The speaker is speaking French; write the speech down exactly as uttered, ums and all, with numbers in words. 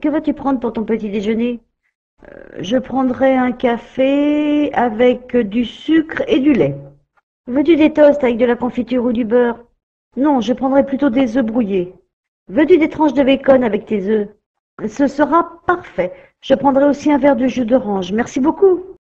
Que vas-tu prendre pour ton petit déjeuner? Euh, Je prendrai un café avec du sucre et du lait. Veux-tu des toasts avec de la confiture ou du beurre? Non, je prendrai plutôt des œufs brouillés. Veux-tu des tranches de bacon avec tes œufs? Ce sera parfait. Je prendrai aussi un verre de jus d'orange. Merci beaucoup.